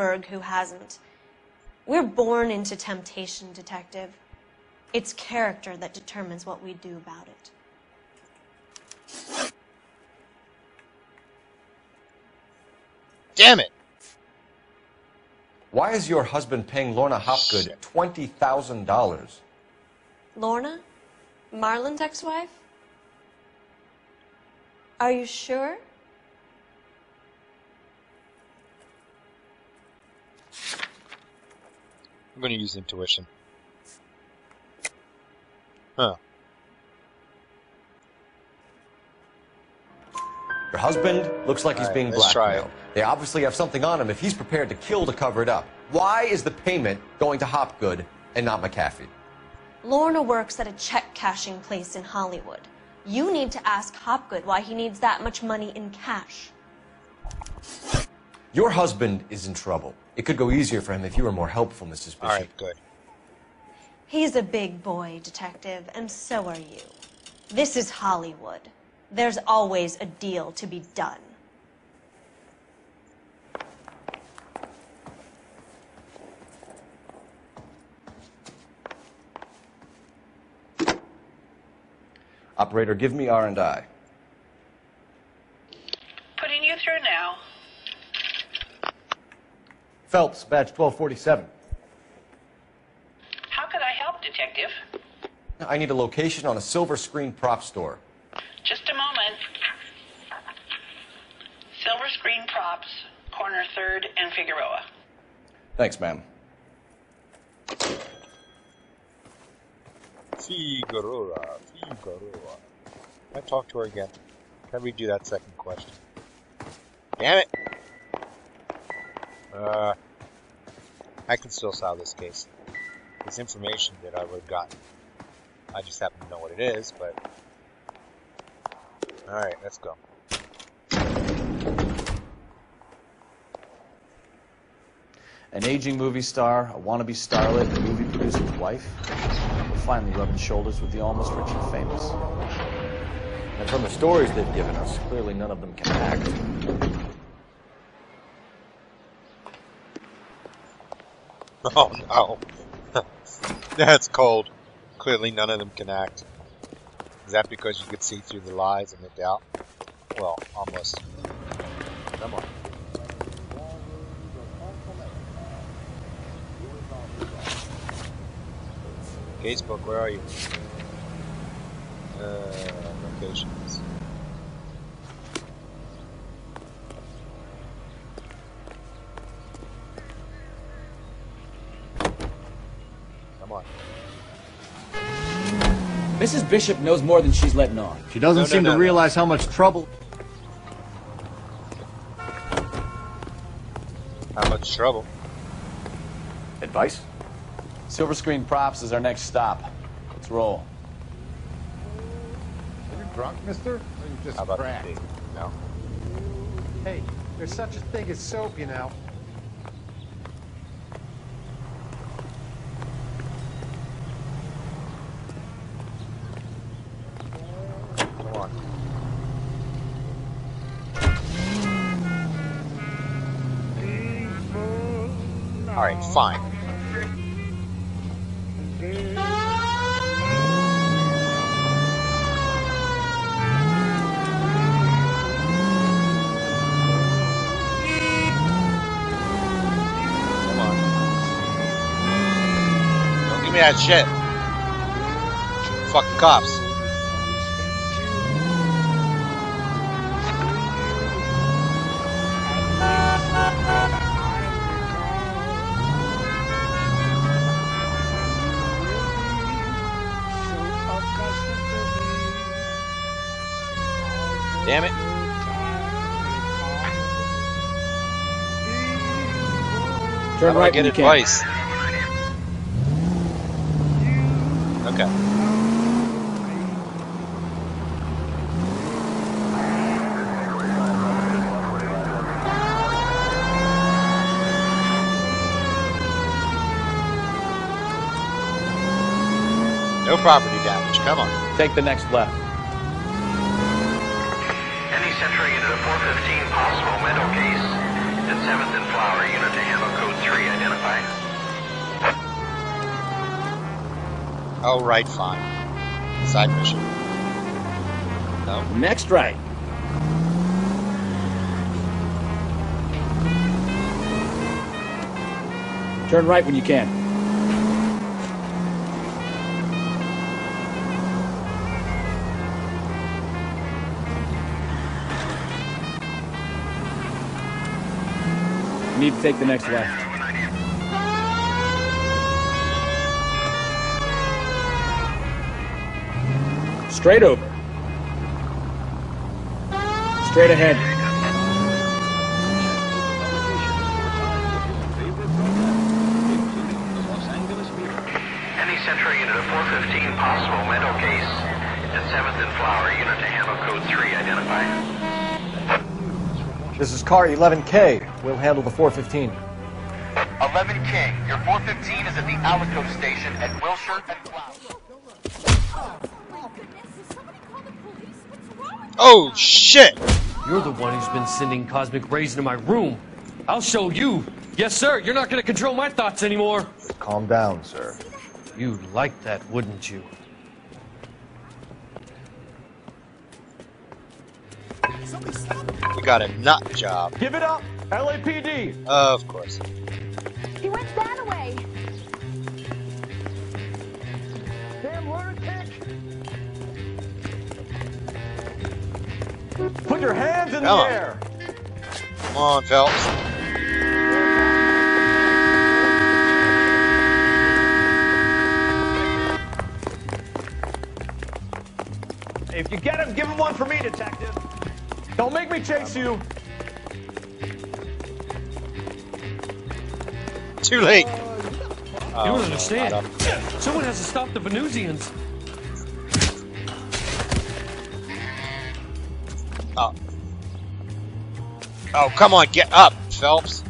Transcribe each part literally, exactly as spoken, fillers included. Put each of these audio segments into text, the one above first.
Berg who hasn't. We're born into temptation, Detective. It's character that determines what we do about it. Damn it! Why is your husband paying Lorna Hopgood twenty thousand dollars? Lorna? Marlon's ex-wife? Are you sure? I'm going to use intuition. Huh. Your husband looks like he's right, being blackmailed. They obviously have something on him if he's prepared to kill to cover it up. Why is the payment going to Hopgood and not McAfee? Lorna works at a check-cashing place in Hollywood. You need to ask Hopgood why he needs that much money in cash. Your husband is in trouble. It could go easier for him if you were more helpful, Missus Bishop. All right, good. He's a big boy, Detective, and so are you. This is Hollywood. There's always a deal to be done. Operator, give me R and I. Putting you through now. Phelps, badge twelve forty-seven. How could I help, Detective? I need a location on a Silver Screen Prop store. Just a moment. Silver Screen Props, corner third and Figueroa. Thanks, ma'am. Figueroa, Figueroa. Can I talk to her again? Can we do that second question? Damn it! Uh, I can still solve this case. It's information that I would have gotten. I just happen to know what it is, but... Alright, let's go. An aging movie star, a wannabe starlet, and a movie producer's wife were finally rubbing shoulders with the almost rich and famous. And from the stories they've given us, clearly none of them can act. Oh, no. That's cold. Clearly none of them can act. Is that because you could see through the lies and the doubt? Well, almost. Come on. Casebook, where are you? Uh, locations. Missus Bishop knows more than she's letting on. She doesn't no, seem no, no, to realize no. how much trouble... How much trouble? Advice? Silver Screen Props is our next stop. Let's roll. Are you drunk, mister? Or are you just how about cracked? Indeed? No. Hey, there's such a thing as soap, you know. Alright, fine. Come on. Don't give me that shit. Fuck the cops. Damn it. Turn right, get advice. Okay. No property damage. Come on. Take the next left. Entering into the four fifteen possible mental case at seventh and Flower unit to handle Oh, right, fine. Side mission. No. Next right. Turn right when you can. You need to take the next left. Straight over. Straight ahead. Any entry into the four fifteen possible mental case at seventh and Flower, unit to handle code three identified. This is car eleven K. We'll handle the four fifteen. eleven K, your four fifteen is at the Alico station at Wilshire and Flower. Oh, shit! You're the one who's been sending cosmic rays into my room. I'll show you. Yes, sir, you're not gonna control my thoughts anymore. Calm down, sir. You'd like that, wouldn't you? We got a nut job. Give it up, L A P D! Uh, of course. He went that way. Damn lunatic! Put your hands in Come the air! On. Come on, Phelps. If you get him, give him one for me, detective. Don't make me chase you. Too late. Oh, you don't understand. No, someone has to stop the Venusians. Oh. Oh, come on, get up, Phelps.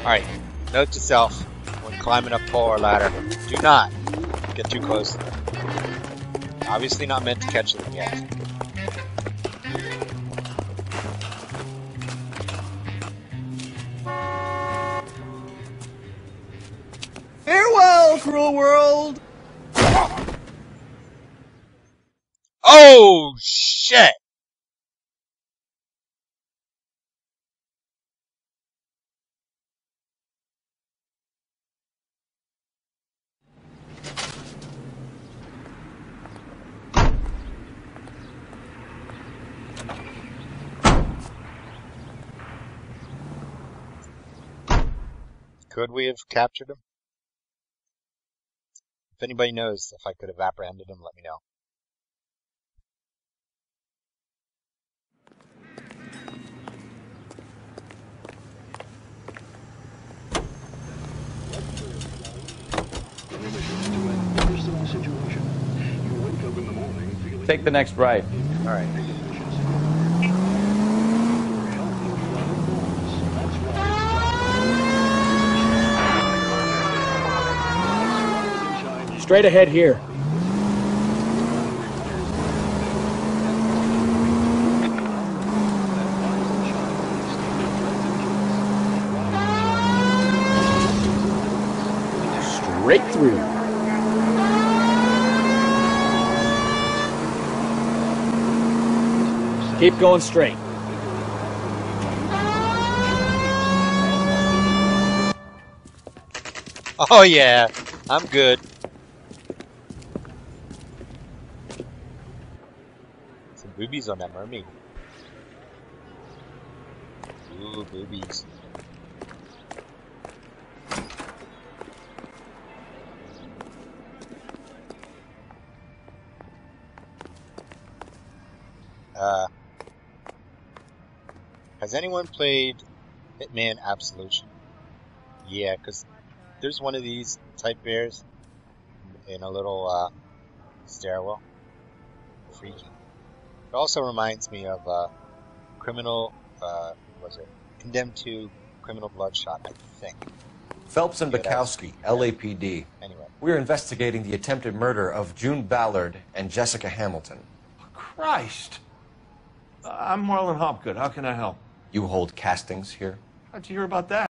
Alright, note to self when climbing up pole or ladder, do not get too close to them. Obviously not meant to catch them yet. Farewell, cruel world! Oh, shit! Could we have captured him? If anybody knows if I could have apprehended him, let me know. Take the next right. All right. Straight ahead here. Straight through. Keep going straight. Oh yeah, I'm good. Some boobies on that mermaid. Ooh, boobies. Uh... Has anyone played Hitman Absolution? Yeah, because there's one of these type bears in a little uh, stairwell. Freaky. It also reminds me of uh, Criminal, uh, what was it? Condemned to Criminal Bloodshot, I think. Phelps and Bukowski, L A P D. Anyway. We're investigating the attempted murder of June Ballard and Jessica Hamilton. Oh, Christ! Uh, I'm Marlon Hopgood. How can I help? You hold castings here? How'd you hear about that?